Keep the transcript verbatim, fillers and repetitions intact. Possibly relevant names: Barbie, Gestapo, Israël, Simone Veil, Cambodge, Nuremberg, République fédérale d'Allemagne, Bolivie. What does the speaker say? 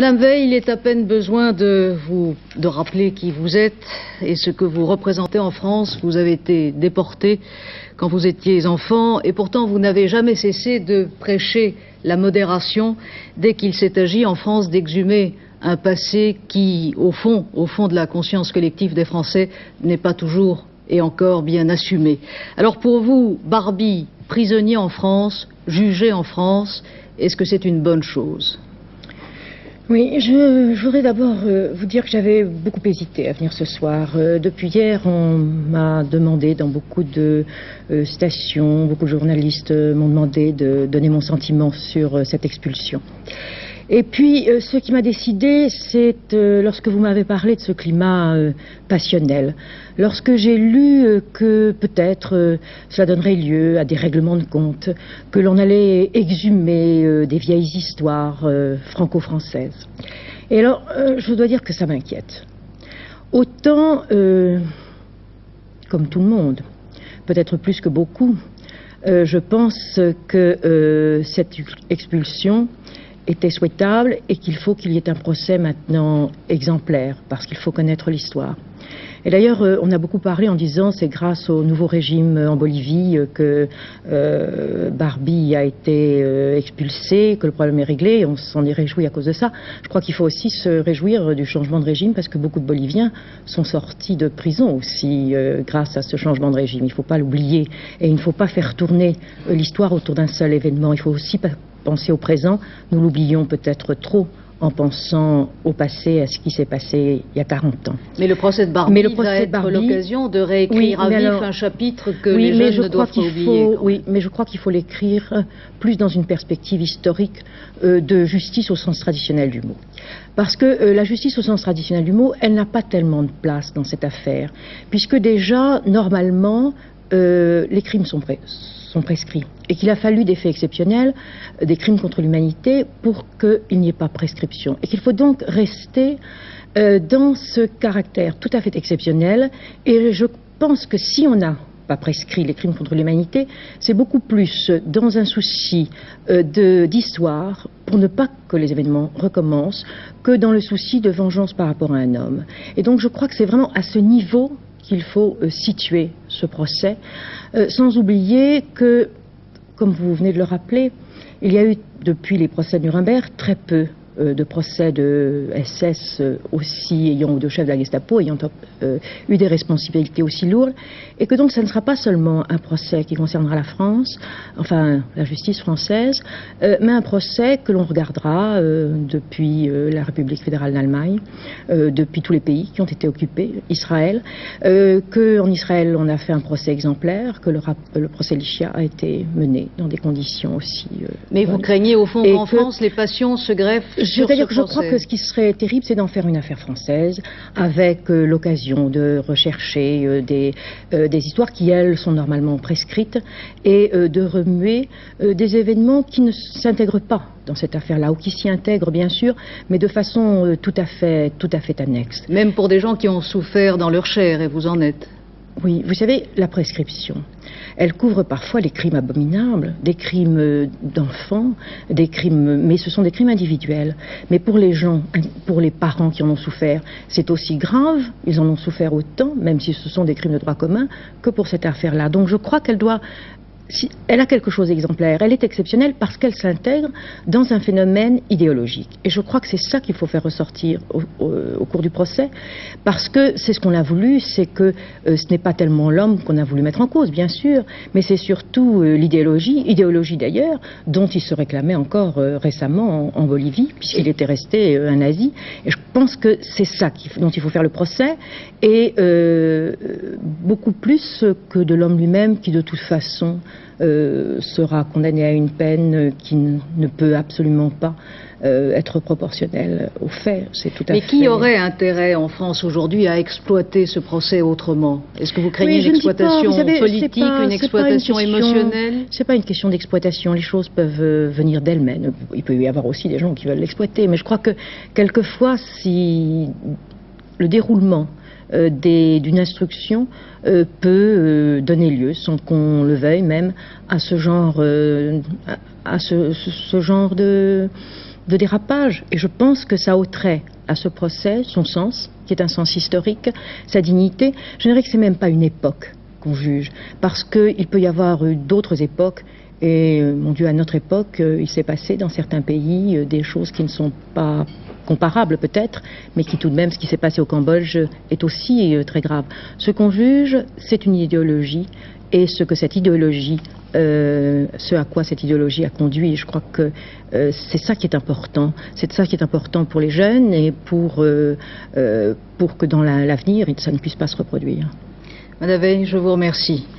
Madame Veil, il est à peine besoin de vous de rappeler qui vous êtes et ce que vous représentez en France. Vous avez été déportée quand vous étiez enfant et pourtant vous n'avez jamais cessé de prêcher la modération dès qu'il s'est agi en France d'exhumer un passé qui, au fond, au fond de la conscience collective des Français, n'est pas toujours et encore bien assumé. Alors pour vous, Barbie, prisonnier en France, jugé en France, est-ce que c'est une bonne chose ? Oui, je, je voudrais d'abord euh, vous dire que j'avais beaucoup hésité à venir ce soir. Euh, depuis hier, on m'a demandé dans beaucoup de euh, stations, beaucoup de journalistes euh, m'ont demandé de donner mon sentiment sur euh, cette expulsion. Et puis, euh, ce qui m'a décidé, c'est euh, lorsque vous m'avez parlé de ce climat euh, passionnel, lorsque j'ai lu euh, que peut-être euh, cela donnerait lieu à des règlements de compte, que l'on allait exhumer euh, des vieilles histoires euh, franco-françaises. Et alors, euh, je dois dire que ça m'inquiète. Autant, euh, comme tout le monde, peut-être plus que beaucoup, euh, je pense que euh, cette expulsion était souhaitable et qu'il faut qu'il y ait un procès maintenant exemplaire, parce qu'il faut connaître l'histoire. Et d'ailleurs, euh, on a beaucoup parlé en disant c'est grâce au nouveau régime en Bolivie euh, que euh, Barbie a été euh, expulsée, que le problème est réglé, et on s'en est réjoui à cause de ça. Je crois qu'il faut aussi se réjouir du changement de régime, parce que beaucoup de Boliviens sont sortis de prison aussi euh, grâce à ce changement de régime. Il ne faut pas l'oublier, et il ne faut pas faire tourner l'histoire autour d'un seul événement. Il faut aussi pas penser au présent. Nous l'oublions peut-être trop en pensant au passé, à ce qui s'est passé il y a quarante ans. Mais le procès de Barbie mais le procès va être Barbie... l'occasion de réécrire oui, à vif alors... un chapitre que oui, les jeunes je ne doivent pas oublier. Faut... Oui, mais je crois qu'il faut l'écrire plus dans une perspective historique euh, de justice au sens traditionnel du mot. Parce que euh, la justice au sens traditionnel du mot, elle n'a pas tellement de place dans cette affaire, puisque déjà, normalement, euh, les crimes sont prêts. sont prescrits et qu'il a fallu des faits exceptionnels, des crimes contre l'humanité pour qu'il n'y ait pas prescription et qu'il faut donc rester euh, dans ce caractère tout à fait exceptionnel. Et je pense que si on n'a pas prescrit les crimes contre l'humanité, c'est beaucoup plus dans un souci euh, de d'histoire pour ne pas que les événements recommencent que dans le souci de vengeance par rapport à un homme. Et donc je crois que c'est vraiment à ce niveau qu'il faut euh, situer ce procès, euh, sans oublier que, comme vous venez de le rappeler, il y a eu depuis les procès de Nuremberg très peu euh, de procès de S S euh, aussi ayant, ou de chefs de la Gestapo ayant euh, eu des responsabilités aussi lourdes, et que donc ça ne sera pas seulement un procès qui concernera la France, enfin la justice française, euh, mais un procès que l'on regardera euh, depuis euh, la République fédérale d'Allemagne, euh, depuis tous les pays qui ont été occupés, Israël, euh, qu'en Israël on a fait un procès exemplaire, que le, rap, le procès Lichia a été mené dans des conditions aussi... Euh, mais bonnes. Vous craignez au fond qu'en France les passions se greffent sur ce que je crois que ce qui serait terrible, c'est d'en faire une affaire française, avec euh, l'occasion de rechercher euh, des... Euh, des histoires qui, elles, sont normalement prescrites, et euh, de remuer euh, des événements qui ne s'intègrent pas dans cette affaire-là, ou qui s'y intègrent, bien sûr, mais de façon euh, tout à fait, tout à fait annexe. Même pour des gens qui ont souffert dans leur chair, et vous en êtes. Oui, vous savez, la prescription, elle couvre parfois les crimes abominables, des crimes d'enfants, des crimes, mais ce sont des crimes individuels. Mais pour les gens, pour les parents qui en ont souffert, c'est aussi grave, ils en ont souffert autant, même si ce sont des crimes de droit commun, que pour cette affaire-là. Donc je crois qu'elle doit... Si, elle a quelque chose d'exemplaire, elle est exceptionnelle parce qu'elle s'intègre dans un phénomène idéologique. Et je crois que c'est ça qu'il faut faire ressortir au, au, au cours du procès, parce que c'est ce qu'on a voulu, c'est que euh, ce n'est pas tellement l'homme qu'on a voulu mettre en cause, bien sûr, mais c'est surtout euh, l'idéologie, idéologie d'ailleurs, dont il se réclamait encore euh, récemment en, en Bolivie, puisqu'il était resté euh, un nazi. Et je pense que c'est ça qu'il faut, dont il faut faire le procès, et euh, beaucoup plus que de l'homme lui-même qui de toute façon... Euh, sera condamné à une peine qui ne peut absolument pas euh, être proportionnelle aux faits. C'est tout à Mais fait... qui aurait intérêt en France aujourd'hui à exploiter ce procès autrement? Est-ce que vous craignez oui, une exploitation pas, savez, politique, pas, une exploitation une question, émotionnelle? C'est pas une question d'exploitation, les choses peuvent euh, venir d'elles-mêmes. Il peut y avoir aussi des gens qui veulent l'exploiter, mais je crois que quelquefois, si le déroulement Euh, d'une instruction euh, peut euh, donner lieu, sans qu'on le veuille même, à ce genre, euh, à, à ce, ce, ce genre de, de dérapage. Et je pense que ça ôterait à ce procès son sens, qui est un sens historique, sa dignité. Je dirais que c'est même pas une époque qu'on juge, parce qu'il peut y avoir d'autres époques. Et, mon Dieu, à notre époque, il s'est passé dans certains pays des choses qui ne sont pas comparables peut-être, mais qui tout de même, ce qui s'est passé au Cambodge, est aussi très grave. Ce qu'on juge, c'est une idéologie, et ce que cette idéologie, euh, ce à quoi cette idéologie a conduit. Je crois que euh, c'est ça qui est important. C'est ça qui est important pour les jeunes et pour, euh, euh, pour que dans l'avenir, ça ne puisse pas se reproduire. Madame Veil, je vous remercie.